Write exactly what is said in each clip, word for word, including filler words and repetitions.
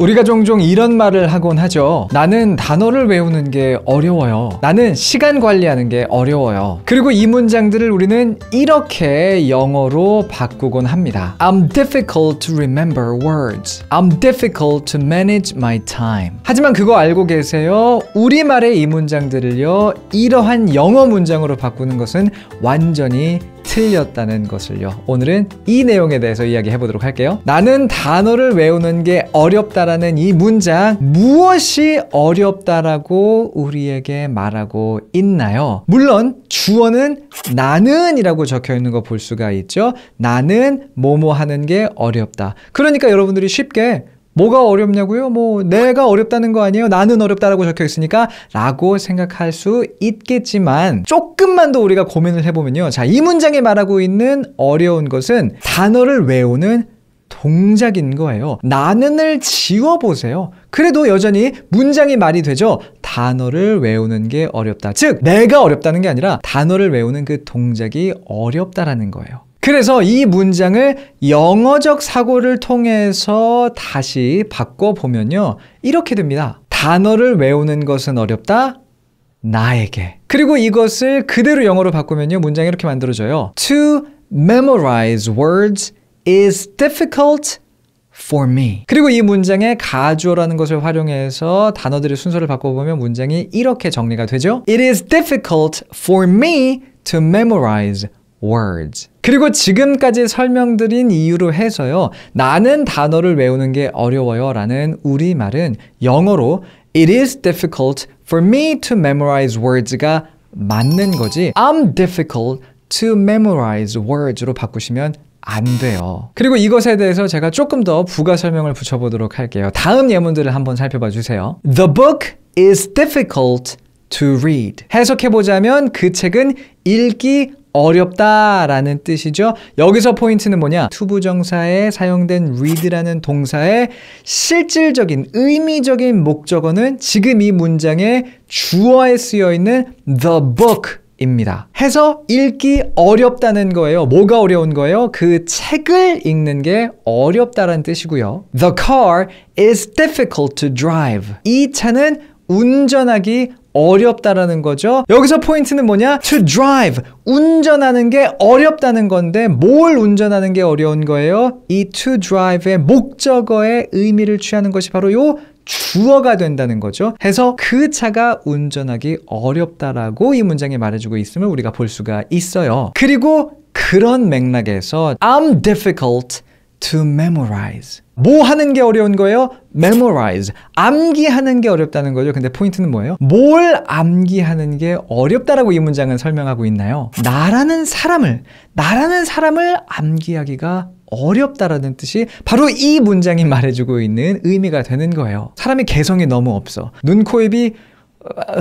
우리가 종종 이런 말을 하곤 하죠. 나는 단어를 외우는 게 어려워요. 나는 시간 관리하는 게 어려워요. 그리고 이 문장들을 우리는 이렇게 영어로 바꾸곤 합니다. I'm difficult to remember words. I'm difficult to manage my time. 하지만 그거 알고 계세요? 우리말의 이 문장들을요, 이러한 영어 문장으로 바꾸는 것은 완전히 틀렸다는 것을요. 오늘은 이 내용에 대해서 이야기해 보도록 할게요. 나는 단어를 외우는 게 어렵다라는 이 문장, 무엇이 어렵다라고 우리에게 말하고 있나요? 물론 주어는 나는 이라고 적혀 있는 거 볼 수가 있죠. 나는 뭐뭐 하는 게 어렵다. 그러니까 여러분들이 쉽게 뭐가 어렵냐고요? 뭐 내가 어렵다는 거 아니에요? 나는 어렵다라고 적혀 있으니까 라고 생각할 수 있겠지만, 조금만 더 우리가 고민을 해보면요, 자, 이 문장이 말하고 있는 어려운 것은 단어를 외우는 동작인 거예요. 나는을 지워보세요. 그래도 여전히 문장이 말이 되죠. 단어를 외우는 게 어렵다. 즉, 내가 어렵다는 게 아니라 단어를 외우는 그 동작이 어렵다라는 거예요. 그래서 이 문장을 영어적 사고를 통해서 다시 바꿔보면요, 이렇게 됩니다. 단어를 외우는 것은 어렵다, 나에게. 그리고 이것을 그대로 영어로 바꾸면요, 문장이 이렇게 만들어져요. To memorize words is difficult for me. 그리고 이 문장에 가주어라는 것을 활용해서 단어들의 순서를 바꿔보면 문장이 이렇게 정리가 되죠. It is difficult for me to memorize words. 그리고 지금까지 설명드린 이유로 해서요, 나는 단어를 외우는 게 어려워요 라는 우리말은 영어로 It is difficult for me to memorize words가 맞는 거지, I'm difficult to memorize words로 바꾸시면 안 돼요. 그리고 이것에 대해서 제가 조금 더 부가 설명을 붙여보도록 할게요. 다음 예문들을 한번 살펴봐 주세요. The book is difficult to read. 해석해보자면 그 책은 읽기 어렵다라는 뜻이죠. 여기서 포인트는 뭐냐? 투부정사에 사용된 read라는 동사의 실질적인 의미적인 목적어는 지금 이 문장의 주어에 쓰여있는 the book 입니다. 해서 읽기 어렵다는 거예요. 뭐가 어려운 거예요? 그 책을 읽는 게 어렵다라는 뜻이고요. The car is difficult to drive. 이 차는 운전하기 어렵다라는 거죠. 여기서 포인트는 뭐냐? To drive, 운전하는 게 어렵다는 건데, 뭘 운전하는 게 어려운 거예요? 이 to drive의 목적어의 의미를 취하는 것이 바로 요 주어가 된다는 거죠. 해서 그 차가 운전하기 어렵다라고 이 문장에 말해주고 있음을 우리가 볼 수가 있어요. 그리고 그런 맥락에서 I'm difficult to memorize. 뭐 하는 게 어려운 거예요? memorize. 암기하는 게 어렵다는 거죠. 근데 포인트는 뭐예요? 뭘 암기하는 게 어렵다라고 이 문장은 설명하고 있나요? 나라는 사람을, 나라는 사람을 암기하기가 어렵다라는 뜻이 바로 이 문장이 말해주고 있는 의미가 되는 거예요. 사람이 개성이 너무 없어. 눈, 코, 입이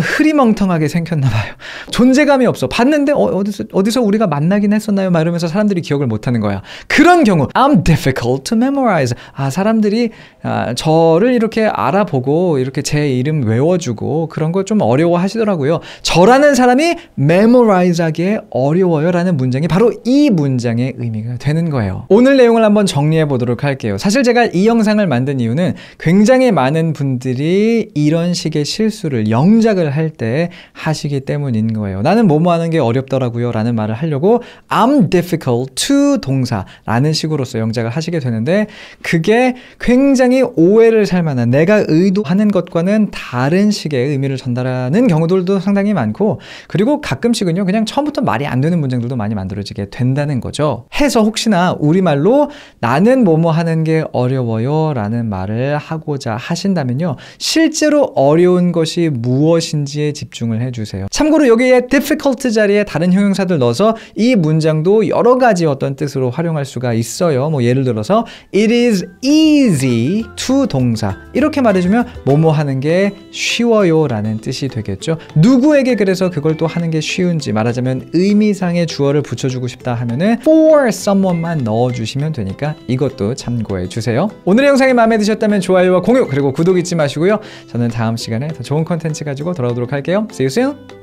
흐리멍텅하게 생겼나봐요. 존재감이 없어. 봤는데 어, 어디서, 어디서 우리가 만나긴 했었나요? 막 이러면서 사람들이 기억을 못하는 거야. 그런 경우 I'm difficult to memorize. 아, 사람들이 아, 저를 이렇게 알아보고 이렇게 제 이름 외워주고 그런 거 좀 어려워하시더라고요. 저라는 사람이 memorize하기에 어려워요 라는 문장이 바로 이 문장의 의미가 되는 거예요. 오늘 내용을 한번 정리해 보도록 할게요. 사실 제가 이 영상을 만든 이유는 굉장히 많은 분들이 이런 식의 실수를 영 동작을 할 때 하시기 때문인 거예요. 나는 뭐뭐 하는 게 어렵더라고요 라는 말을 하려고 I'm difficult to 동사 라는 식으로서 영작을 하시게 되는데, 그게 굉장히 오해를 살 만한, 내가 의도하는 것과는 다른 식의 의미를 전달하는 경우들도 상당히 많고, 그리고 가끔씩은요 그냥 처음부터 말이 안 되는 문장들도 많이 만들어지게 된다는 거죠. 해서 혹시나 우리말로 나는 뭐뭐 하는 게 어려워요 라는 말을 하고자 하신다면요, 실제로 어려운 것이 무엇인지에 집중을 해주세요. 참고로 여기에 difficult 자리에 다른 형용사들 넣어서 이 문장도 여러 가지 어떤 뜻으로 활용할 수가 있어요. 뭐 예를 들어서 It is easy to 동사 이렇게 말해주면 뭐뭐 하는 게 쉬워요 라는 뜻이 되겠죠. 누구에게 그래서 그걸 또 하는 게 쉬운지, 말하자면 의미상의 주어를 붙여주고 싶다 하면은 for someone만 넣어주시면 되니까 이것도 참고해 주세요. 오늘 영상이 마음에 드셨다면 좋아요와 공유, 그리고 구독 잊지 마시고요. 저는 다음 시간에 더 좋은 컨텐츠 가지고 돌아오도록 할게요. See you soon!